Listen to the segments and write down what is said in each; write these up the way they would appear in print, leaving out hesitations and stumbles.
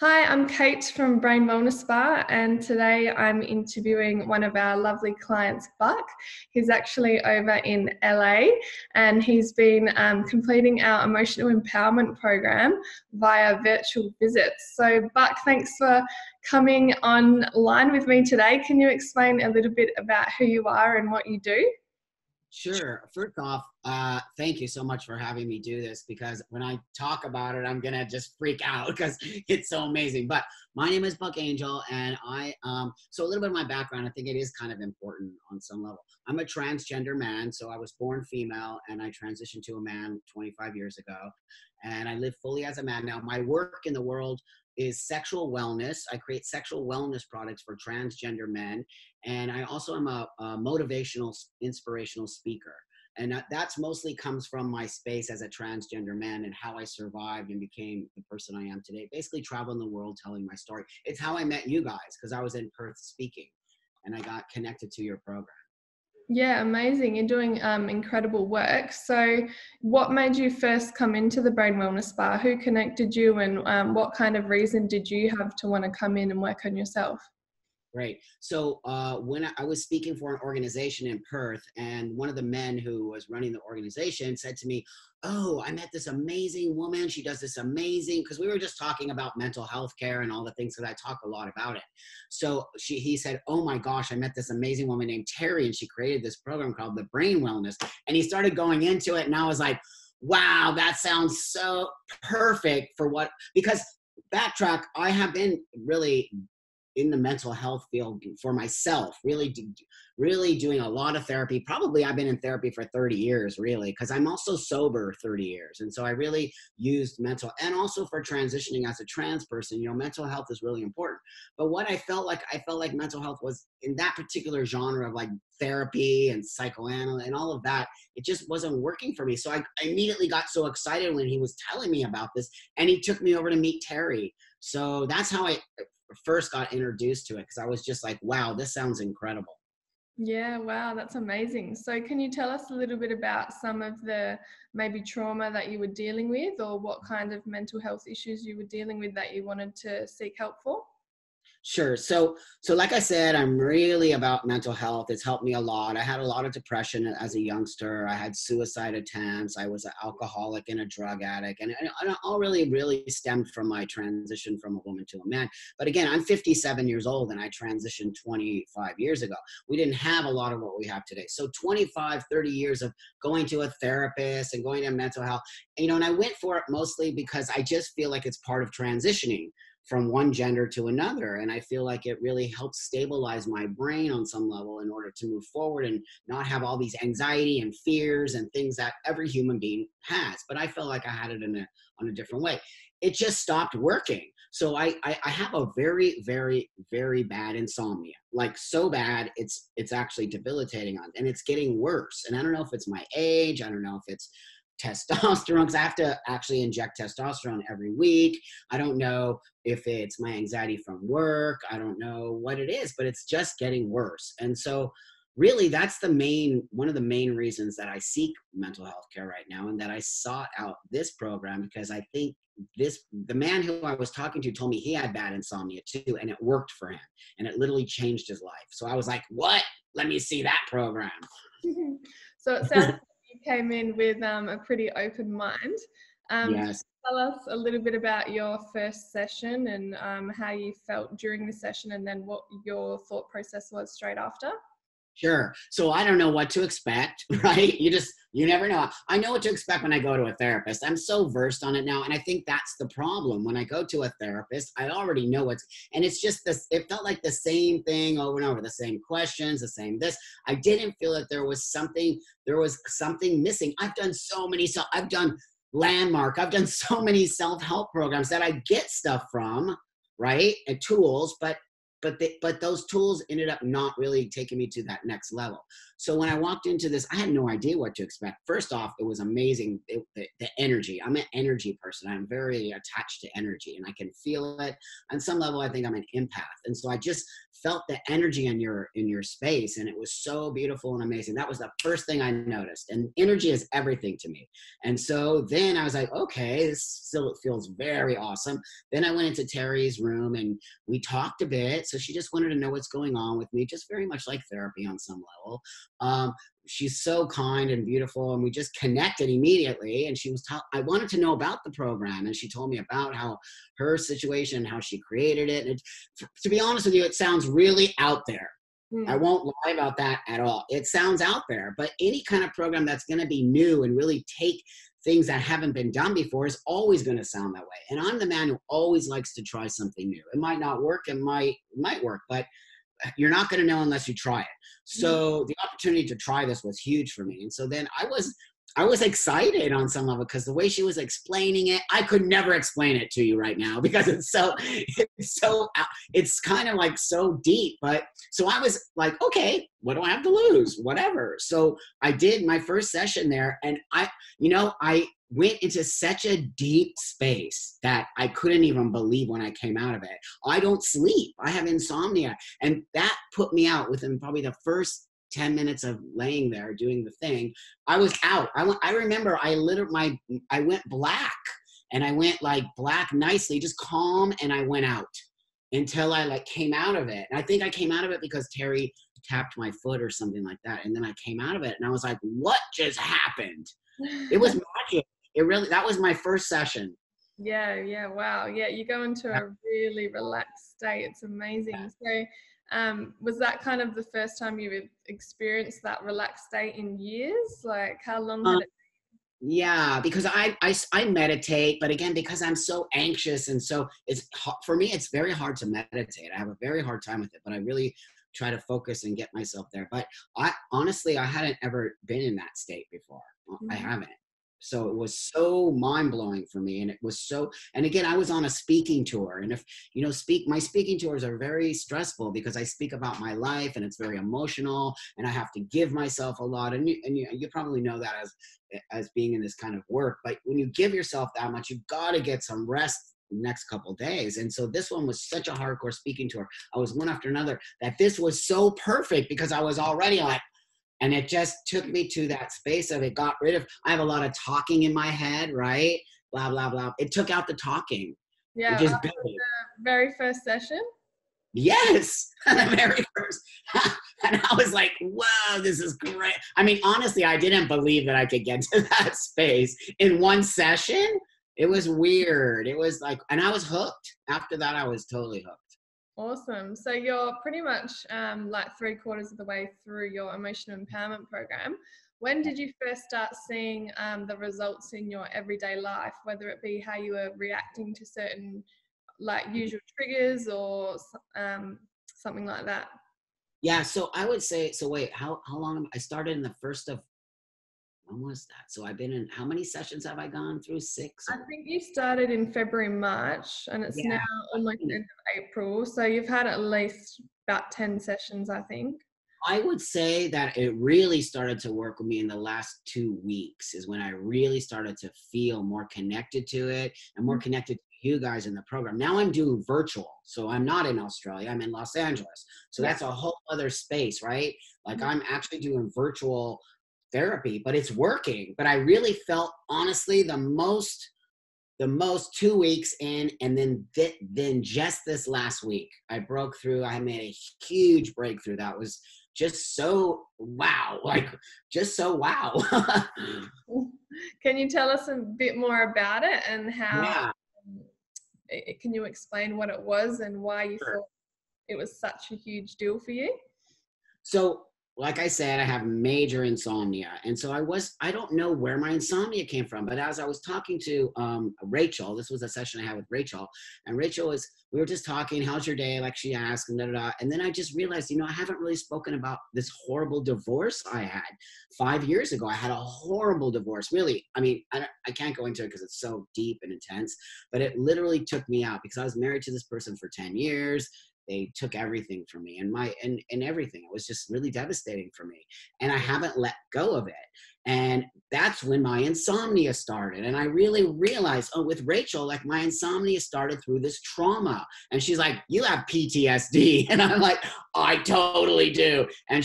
Hi, I'm Kate from Brain Wellness Spa, and today I'm interviewing one of our lovely clients, Buck. He's actually over in L.A. and he's been completing our Emotional Empowerment Program via virtual visits. So Buck, thanks for coming online with me today. Can you explain a little bit about who you are and what you do? Sure. First off, thank you so much for having me do this, because when I talk about it, I'm going to just freak out because it's so amazing. But my name is Buck Angel, and so a little bit of my background, I think it is kind of important on some level. I'm a transgender man, so I was born female, and I transitioned to a man 25 years ago, and I live fully as a man now. My work in the world is sexual wellness. I create sexual wellness products for transgender men. And I also am a motivational, inspirational speaker. And that's mostly comes from my space as a transgender man and how I survived and became the person I am today, basically traveling the world, telling my story. It's how I met you guys, because I was in Perth speaking and I got connected to your program. Yeah, amazing. You're doing incredible work. So what made you first come into the Brain Wellness Spa? Who connected you, and what kind of reason did you have to want to come in and work on yourself? Great. So when I was speaking for an organization in Perth, and one of the men who was running the organization said to me, "Oh, I met this amazing woman. She does this amazing," because we were just talking about mental health care and all the things, because I talk a lot about it. So he said, "Oh my gosh, I met this amazing woman named Terry, and she created this program called the Brain Wellness." And he started going into it, and I was like, wow, that sounds so perfect for what, because backtrack, I have been really in the mental health field for myself, really doing a lot of therapy. Probably I've been in therapy for 30 years, really, because I'm also sober 30 years. And so I really used mental, and also for transitioning as a trans person, you know, mental health is really important. But what I felt like mental health was in that particular genre of like therapy and psychoanalysis and all of that, it just wasn't working for me. So I immediately got so excited when he was telling me about this, and he took me over to meet Terry. So that's how I first got introduced to it, because I was just like, wow, this sounds incredible. Yeah, wow, that's amazing. So can you tell us a little bit about some of the maybe trauma that you were dealing with, or what kind of mental health issues you were dealing with that you wanted to seek help for? Sure. So like I said, I'm really about mental health. It's helped me a lot. I had a lot of depression as a youngster. I had suicide attempts. I was an alcoholic and a drug addict. And it all really stemmed from my transition from a woman to a man. But again, I'm 57 years old, and I transitioned 25 years ago. We didn't have a lot of what we have today. So 25, 30 years of going to a therapist and going to mental health. And, you know, and I went for it mostly because I just feel like it's part of transitioning from one gender to another. And I feel like it really helps stabilize my brain on some level in order to move forward and not have all these anxiety and fears and things that every human being has. But I felt like I had it on a different way. It just stopped working. So I have a very, very, very bad insomnia, like so bad, it's actually debilitating, and it's getting worse. And I don't know if it's my age, I don't know if it's testosterone, because I have to actually inject testosterone every week. I don't know if it's my anxiety from work. I don't know what it is, but it's just getting worse. And so really that's one of the main reasons that I seek mental health care right now, and that I sought out this program, because I think the man who I was talking to told me he had bad insomnia too, and it worked for him, and it literally changed his life. So I was like, what? Let me see that program. So it sounds came in with a pretty open mind. Yes. Tell us a little bit about your first session and how you felt during the session, and then what your thought process was straight after. Sure. So I don't know what to expect, right? You never know. I know what to expect when I go to a therapist. I'm so versed on it now. And I think that's the problem. When I go to a therapist, I already know and it's just this, it felt like the same thing over and over, the same questions, the same this. I didn't feel that there was something missing. I've done Landmark. I've done so many self-help programs that I get stuff from, right? And tools, but those tools ended up not really taking me to that next level. So when I walked into this, I had no idea what to expect. First off, it was amazing, the energy. I'm an energy person. I'm very attached to energy, and I can feel it. On some level, I think I'm an empath. And so I just felt the energy in your space, and it was so beautiful and amazing. That was the first thing I noticed. And energy is everything to me. And so then I was like, okay, this still feels very awesome. Then I went into Terry's room, and we talked a bit. So she just wanted to know what's going on with me, just very much like therapy on some level. She's so kind and beautiful, and we just connected immediately. And she was I wanted to know about the program, and she told me about how her situation, how she created it. And it, to be honest with you, it sounds really out there. I won't lie about that at all. It sounds out there, but any kind of program that's going to be new and really take things that haven't been done before is always going to sound that way. And I'm the man who always likes to try something new. It might not work, it might work, but you're not going to know unless you try it. So the opportunity to try this was huge for me. And so then I was excited on some level, because the way she was explaining it, I could never explain it to you right now, because it's kind of like so deep. But so I was like, okay, what do I have to lose? Whatever. So I did my first session there, and I went into such a deep space that I couldn't even believe when I came out of it. I don't sleep. I have insomnia. And that put me out within probably the first 10 minutes of laying there doing the thing. I was out. I went black, and I went like black nicely, just calm. And I went out until I came out of it. And I think I came out of it because Terry tapped my foot or something like that. And then I came out of it, and I was like, what just happened? It was magic. It really, that was my first session. Yeah. Wow. Yeah. You go into a really relaxed state. It's amazing. So, was that kind of the first time you had experienced that relaxed state in years? Like, how long did it? Yeah, because I meditate, but again, because I'm so anxious, and so it's, for me, it's very hard to meditate. I have a very hard time with it, but I really try to focus and get myself there. But I honestly, I hadn't ever been in that state before. I haven't. So it was so mind-blowing for me. And it was so, and again, I was on a speaking tour. And if, you know, my speaking tours are very stressful, because I speak about my life, and it's very emotional, and I have to give myself a lot. And you probably know that as being in this kind of work, but when you give yourself that much, you've got to get some rest the next couple of days. And so this one was such a hardcore speaking tour. I was one after another, that this was so perfect, because I was already like, and it just took me to that space of, it got rid of, I have a lot of talking in my head, right? Blah, blah, blah. It took out the talking. Yeah. Just the very first session? Yes. The very first. And I was like, whoa, this is great. I mean, honestly, I didn't believe that I could get to that space in one session. It was weird. It was like, and I was hooked. After that, I was totally hooked. Awesome. So you're pretty much like 3/4 of the way through your emotional empowerment program. When did you first start seeing the results in your everyday life, whether it be how you were reacting to certain like usual triggers or something like that? Yeah. So I would say, so wait, how long? I started in the first of, when was that? So I've been in, how many sessions have I gone through? 6? I think you started in February, March, and it's now almost the end of April. So you've had at least about 10 sessions, I think. I would say that it really started to work with me in the last 2 weeks is when I really started to feel more connected to it and more connected to you guys in the program. Now I'm doing virtual. So I'm not in Australia, I'm in Los Angeles. So that's a whole other space, right? Like I'm actually doing virtual therapy, but it's working. But I really felt, honestly, the most 2 weeks in, and then just this last week, I broke through. I made a huge breakthrough. That was just so wow. Can you tell us a bit more about it and how, can you explain what it was and why you thought it was such a huge deal for you? So, like I said, I have major insomnia. And so I don't know where my insomnia came from, but as I was talking to Rachel, this was a session I had with Rachel, and Rachel was, we were just talking, how's your day? Like she asked, and And then I just realized, you know, I haven't really spoken about this horrible divorce I had 5 years ago. I had a horrible divorce, really. I mean, I can't go into it because it's so deep and intense, but it literally took me out because I was married to this person for 10 years. They took everything from me, and everything. It was just really devastating for me, and I haven't let go of it. And that's when my insomnia started. And I really realized, oh, with Rachel, like, my insomnia started through this trauma. And she's like, you have PTSD. And I'm like, I totally do. And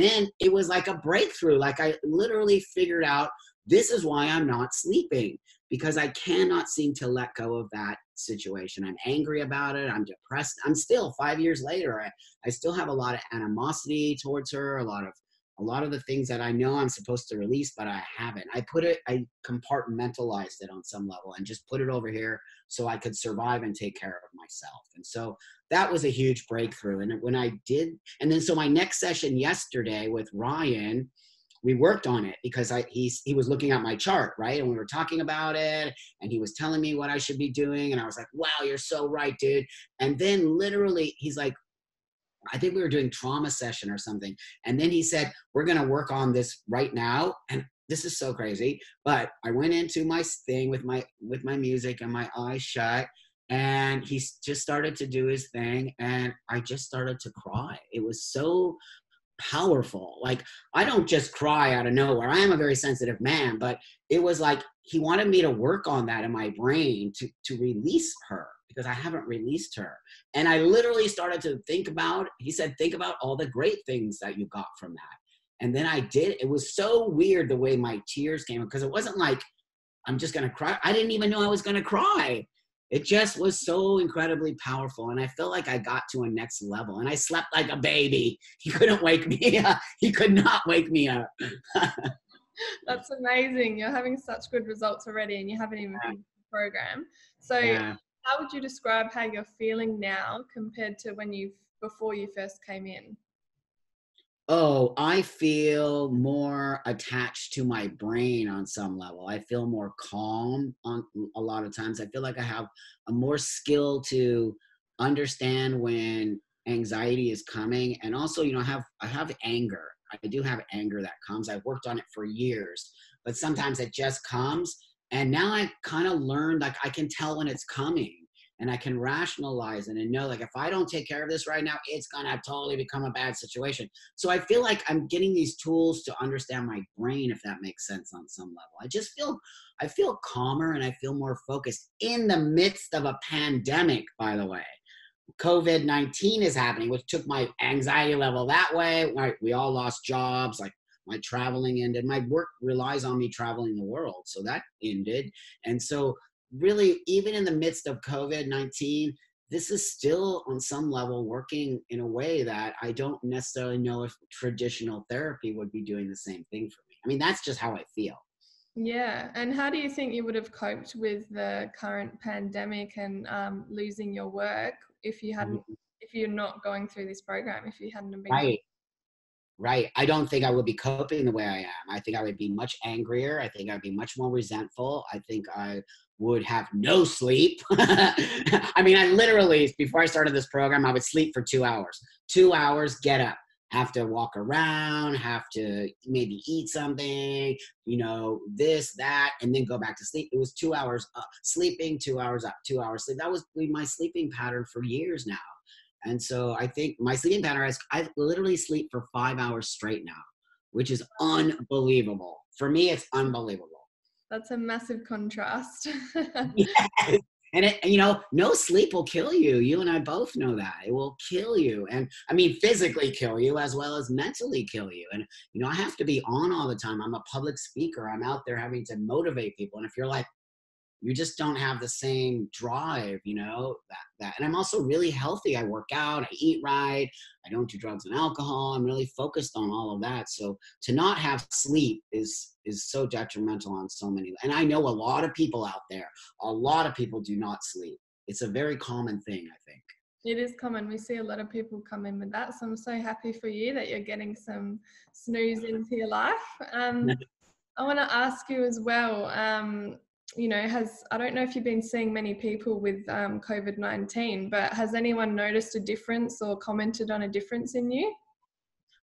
then it was like a breakthrough. Like, I literally figured out, this is why I'm not sleeping, because I cannot seem to let go of that situation. I'm angry about it. I'm depressed. I'm still, 5 years later, I still have a lot of animosity towards her, a lot of the things that I know I'm supposed to release, but I haven't. I compartmentalized it on some level and just put it over here so I could survive and take care of myself. And so that was a huge breakthrough. And when I did, and then so my next session yesterday with Ryan, we worked on it because he was looking at my chart, right? And we were talking about it, and he was telling me what I should be doing. And I was like, wow, you're so right, dude. And then literally he's like, I think we were doing trauma session or something. And then he said, we're going to work on this right now. And this is so crazy, but I went into my thing with my music and my eyes shut, and he just started to do his thing. And I just started to cry. It was so powerful. Like, I don't just cry out of nowhere. I am a very sensitive man, but it was like, he wanted me to work on that in my brain to release her, because I haven't released her. And I literally started to think about, he said, think about all the great things that you got from that. And then I did. It was so weird the way my tears came, because it wasn't like, I'm just going to cry. I didn't even know I was going to cry. It just was so incredibly powerful. And I felt like I got to a next level, and I slept like a baby. He couldn't wake me up. He could not wake me up. That's amazing. You're having such good results already, and you haven't even finished the program. So yeah. How would you describe how you're feeling now compared to when before you first came in? Oh, I feel more attached to my brain on some level. I feel more calm on a lot of times. I feel like I have a more skill to understand when anxiety is coming. And also, you know, I have anger. I do have anger that comes. I've worked on it for years, but sometimes it just comes. And now I've kind of learned, like, I can tell when it's coming, and I can rationalize it and know, like, if I don't take care of this right now, it's going to totally become a bad situation. So I feel like I'm getting these tools to understand my brain, if that makes sense on some level. I feel calmer, and I feel more focused in the midst of a pandemic, by the way. COVID-19 is happening, which took my anxiety level that way. Like, we all lost jobs. Like, my traveling ended. My work relies on me traveling the world. So that ended. And so really, even in the midst of COVID-19, this is still on some level working in a way that I don't necessarily know if traditional therapy would be doing the same thing for me. I mean, that's just how I feel. Yeah. And how do you think you would have coped with the current pandemic and losing your work if you hadn't, if you're not going through this program, if you hadn't been? Right. I don't think I would be coping the way I am. I think I would be much angrier. I think I'd be much more resentful. I think I would have no sleep. I mean, I literally, before I started this program, I would sleep for 2 hours. 2 hours, get up, have to walk around, have to maybe eat something, you know, this, that, and then go back to sleep. It was 2 hours up, sleeping, 2 hours up, 2 hours sleep. That was my sleeping pattern for years now. And so I think my sleeping pattern is, I literally sleep for 5 hours straight now, which is unbelievable. For me, it's unbelievable. That's a massive contrast. Yes. And you know, no sleep will kill you. You and I both know that. It will kill you. And I mean, physically kill you as well as mentally kill you. And, you know, I have to be on all the time. I'm a public speaker. I'm out there having to motivate people. And if you're like, you just don't have the same drive, you know, that. And I'm also really healthy. I work out, I eat right, I don't do drugs and alcohol. I'm really focused on all of that. So to not have sleep is so detrimental on so many. And I know a lot of people out there, a lot of people do not sleep. It's a very common thing, I think. It is common. We see a lot of people come in with that. So I'm so happy for you that you're getting some snooze into your life. I want to ask you as well, you know, I don't know if you've been seeing many people with COVID-19, but has anyone noticed a difference or commented on a difference in you?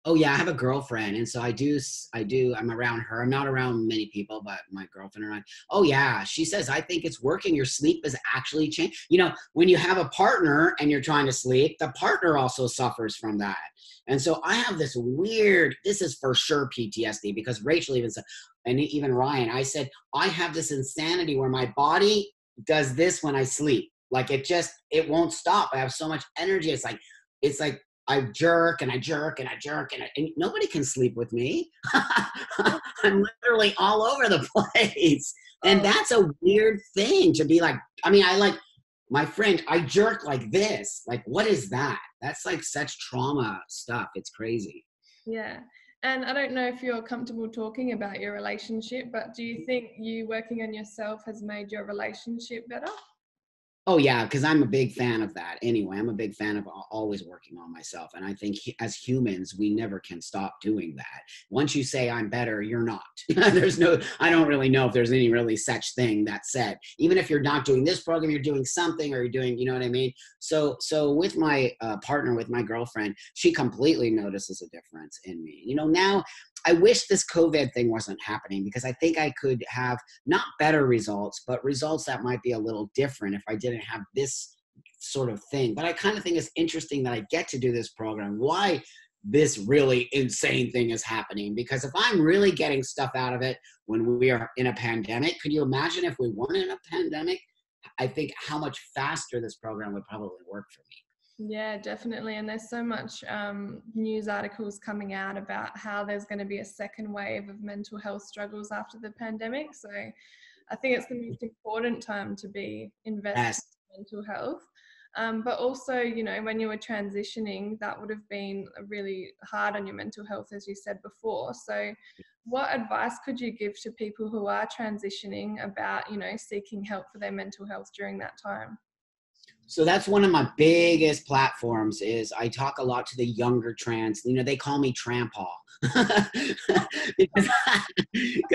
oh yeah, I have a girlfriend. And so I'm around her. I'm not around many people, but my girlfriend and I, oh yeah, she says, I think it's working. Your sleep is actually changing. You know, when you have a partner and you're trying to sleep, the partner also suffers from that. And so I have this weird, this is for sure PTSD, because Rachel even said, and even Ryan, I said, I have this insanity where my body does this when I sleep. Like it won't stop. I have so much energy. It's like I jerk and I jerk and I jerk and nobody can sleep with me. I'm literally all over the place. And that's a weird thing to be like, I mean, my friend, I jerk like this. Like, what is that? That's like such trauma stuff. It's crazy. Yeah. And I don't know if you're comfortable talking about your relationship, but do you think you working on yourself has made your relationship better? Oh yeah, because I'm a big fan of that. Anyway, I'm a big fan of always working on myself. And I think as humans, we never can stop doing that. Once you say I'm better, you're not. I don't really know if there's any really such thing that said. Even if you're not doing this program, you're doing something, or you're doing, you know what I mean? So with my partner, with my girlfriend, she completely notices a difference in me. You know, now I wish this COVID thing wasn't happening, because I think I could have not better results, but results that might be a little different if I didn't have this sort of thing. But I kind of think it's interesting that I get to do this program, why this really insane thing is happening, because if I'm really getting stuff out of it when we are in a pandemic, could you imagine if we weren't in a pandemic? I think how much faster this program would probably work for me. Yeah, definitely. And there's so much news articles coming out about how there's going to be a second wave of mental health struggles after the pandemic. So I think it's the most important time to be investing in mental health. But also, you know, when you were transitioning, that would have been really hard on your mental health, as you said before. So what advice could you give to people who are transitioning about, you know, seeking help for their mental health during that time? So that's one of my biggest platforms is I talk a lot to the younger trans, you know, they call me Trampa because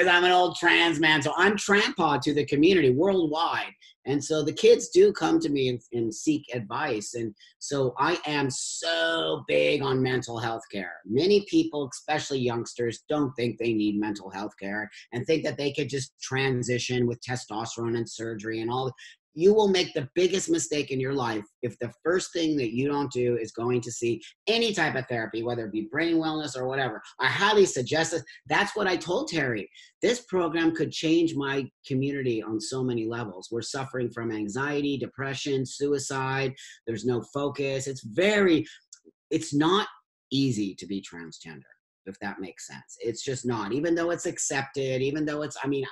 I'm an old trans man. So I'm Trampa to the community worldwide. And so the kids do come to me and seek advice. And so I am so big on mental health care. Many people, especially youngsters, don't think they need mental health care and think that they could just transition with testosterone and surgery and all. You will make the biggest mistake in your life if the first thing that you don't do is going to see any type of therapy, whether it be brain wellness or whatever. I highly suggest this. That's what I told Terry. This program could change my community on so many levels. We're suffering from anxiety, depression, suicide. There's no focus. It's not easy to be transgender, if that makes sense. It's just not, even though it's accepted, even though it's, I mean,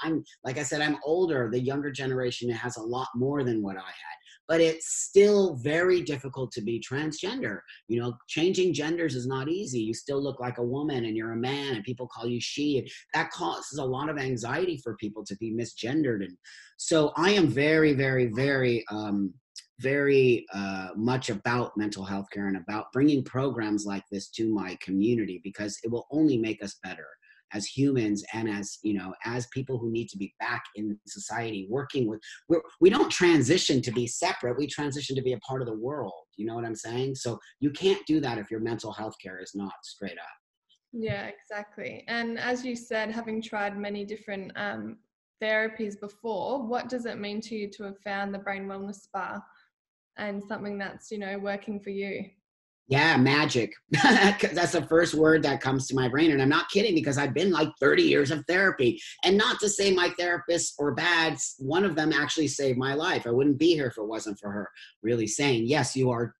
like I said, I'm older, the younger generation has a lot more than what I had, but it's still very difficult to be transgender. You know, changing genders is not easy. You still look like a woman and you're a man and people call you she, and that causes a lot of anxiety for people to be misgendered. And so I am very, very, very, very much about mental health care and about bringing programs like this to my community, because it will only make us better as humans and as, you know, as people who need to be back in society working with, we don't transition to be separate, we transition to be a part of the world. You know what I'm saying? So you can't do that if your mental health care is not straight up. Yeah, exactly. And as you said, having tried many different therapies before, what does it mean to you to have found the Brain Wellness Spa and something that's, you know, working for you? Yeah, magic. That's the first word that comes to my brain. And I'm not kidding, because I've been like 30 years of therapy. And not to say my therapists are bad, one of them actually saved my life. I wouldn't be here if it wasn't for her really saying, yes, you are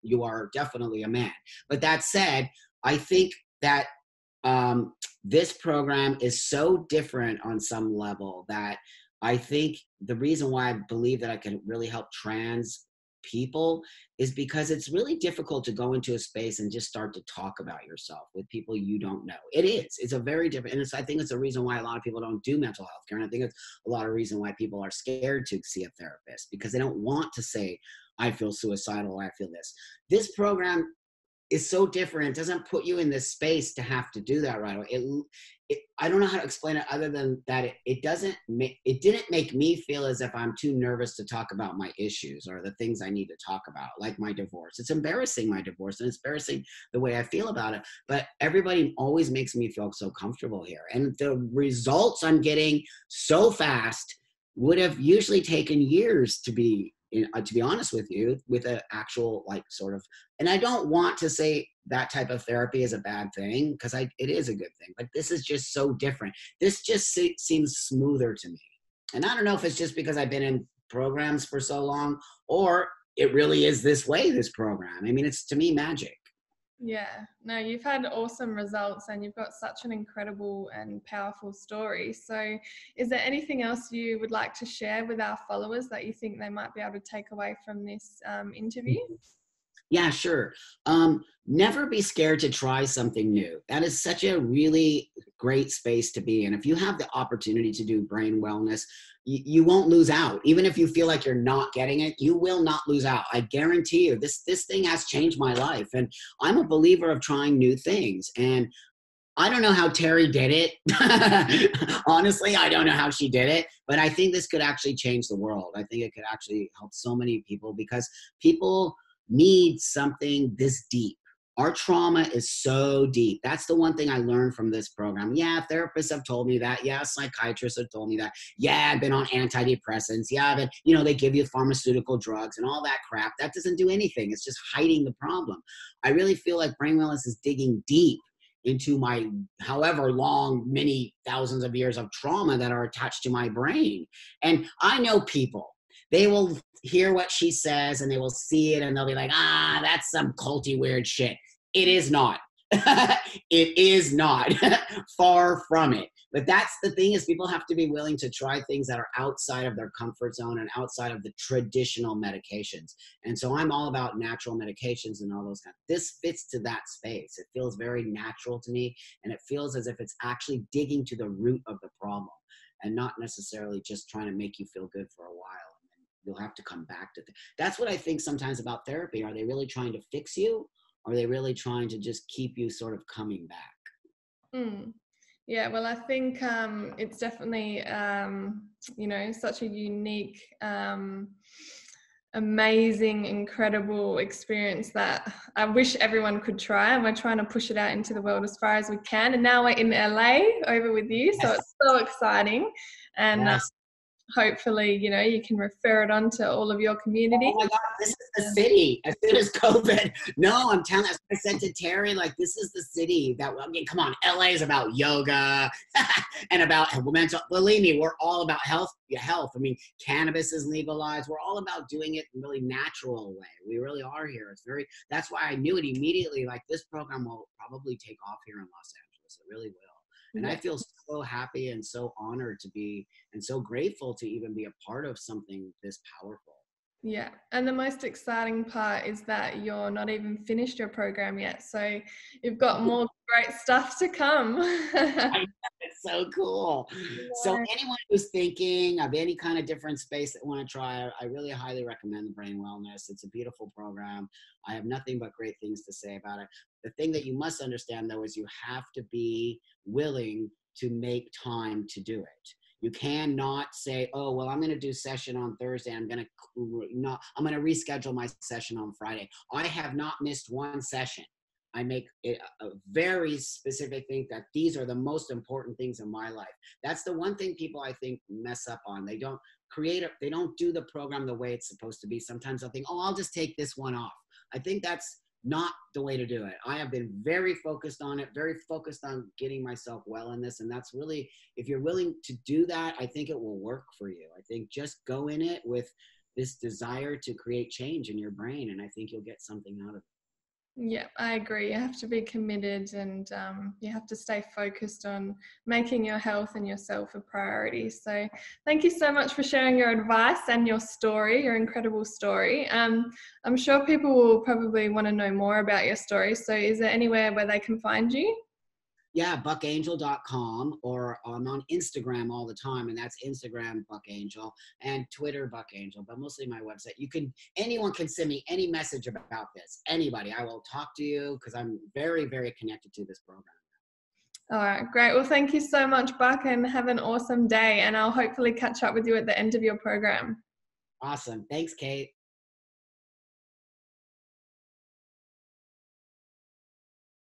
definitely a man. But that said, I think that this program is so different on some level that I think the reason why I believe that I can really help trans people is because it's really difficult to go into a space and just start to talk about yourself with people you don't know. It's a very different, and I think it's a reason why a lot of people don't do mental health care. And I think it's a lot of reason why people are scared to see a therapist, because they don't want to say, I feel suicidal, I feel this. This program is so different. It doesn't put you in this space to have to do that right away. I don't know how to explain it other than that it didn't make me feel as if I'm too nervous to talk about my issues or the things I need to talk about, like my divorce. It's embarrassing, my divorce, and it's embarrassing the way I feel about it. But everybody always makes me feel so comfortable here. And the results I'm getting so fast would have usually taken years to be, to be honest with you, with an actual and I don't want to say that type of therapy is a bad thing, because it is a good thing, but this is just so different. This just seems smoother to me. And I don't know if it's just because I've been in programs for so long, or it really is this way, this program. I mean, it's to me magic. Yeah, no, you've had awesome results and you've got such an incredible and powerful story. So is there anything else you would like to share with our followers that you think they might be able to take away from this interview? Yeah, sure. Never be scared to try something new. That is such a really great space to be in. If you have the opportunity to do brain wellness, you won't lose out. Even if you feel like you're not getting it, you will not lose out. I guarantee you, this thing has changed my life. And I'm a believer of trying new things. And I don't know how Terry did it. Honestly, I don't know how she did it. But I think this could actually change the world. I think it could actually help so many people, because people need something this deep. Our trauma is so deep. That's the one thing I learned from this program. Yeah, therapists have told me that. Yeah, psychiatrists have told me that. Yeah, I've been on antidepressants. Yeah, but they give you pharmaceutical drugs and all that crap. That doesn't do anything. It's just hiding the problem. I really feel like brain wellness is digging deep into my however long, many thousands of years of trauma that are attached to my brain. And I know people, they will hear what she says and they will see it and they'll be like, ah, that's some culty weird shit. It is not. It is not. Far from it. But that's the thing, is people have to be willing to try things that are outside of their comfort zone and outside of the traditional medications. And so I'm all about natural medications and all those kinds. This fits to that space. It feels very natural to me, and it feels as if it's actually digging to the root of the problem and not necessarily just trying to make you feel good for a while. You'll have to come back to that's what I think sometimes about therapy. Are they really trying to fix you? Or are they really trying to just keep you sort of coming back? Yeah, well, I think it's definitely, such a unique, amazing, incredible experience that I wish everyone could try, and we're trying to push it out into the world as far as we can. And now we're in LA over with you, yes. So it's so exciting. And yes. Hopefully, you can refer it on to all of your community. Oh my God, this is the city. As soon as COVID, no, I'm telling you, I said to Terry, like, this is the city that, I mean, come on, LA is about yoga and about mental, believe me, we're all about health. I mean, cannabis is legalized. We're all about doing it in a really natural way. We really are here. That's why I knew it immediately, like, this program will probably take off here in Los Angeles. It really will. And I feel so happy and so honored to be, and so grateful to even be a part of something this powerful. Yeah. And the most exciting part is that you're not even finished your program yet. So you've got more great stuff to come. I know, it's so cool. Yeah. So anyone who's thinking of any kind of different space that want to try, I really highly recommend the Brain Wellness. It's a beautiful program. I have nothing but great things to say about it. The thing that you must understand, though, is you have to be willing to make time to do it. You cannot say, oh, well, I'm going to do session on Thursday. I'm going to reschedule my session on Friday. I have not missed one session. I make it a very specific thing that these are the most important things in my life. That's the one thing people, I think, mess up on. They don't they don't do the program the way it's supposed to be. Sometimes they'll think, oh, I'll just take this one off. I think that's not the way to do it. I have been very focused on it, very focused on getting myself well in this. And that's really, if you're willing to do that, I think it will work for you. I think just go in it with this desire to create change in your brain. And I think you'll get something out of it. Yeah, I agree. You have to be committed, and you have to stay focused on making your health and yourself a priority. So thank you so much for sharing your advice and your story, your incredible story. I'm sure people will probably want to know more about your story. So is there anywhere where they can find you? Yeah, buckangel.com, or I'm on Instagram all the time, and that's Instagram Buck Angel, and Twitter Buck Angel, but mostly my website. Anyone can send me any message about this. Anybody, I will talk to you because I'm very, very connected to this program. All right, great. Well, thank you so much, Buck, and have an awesome day. And I'll hopefully catch up with you at the end of your program. Awesome. Thanks, Kate.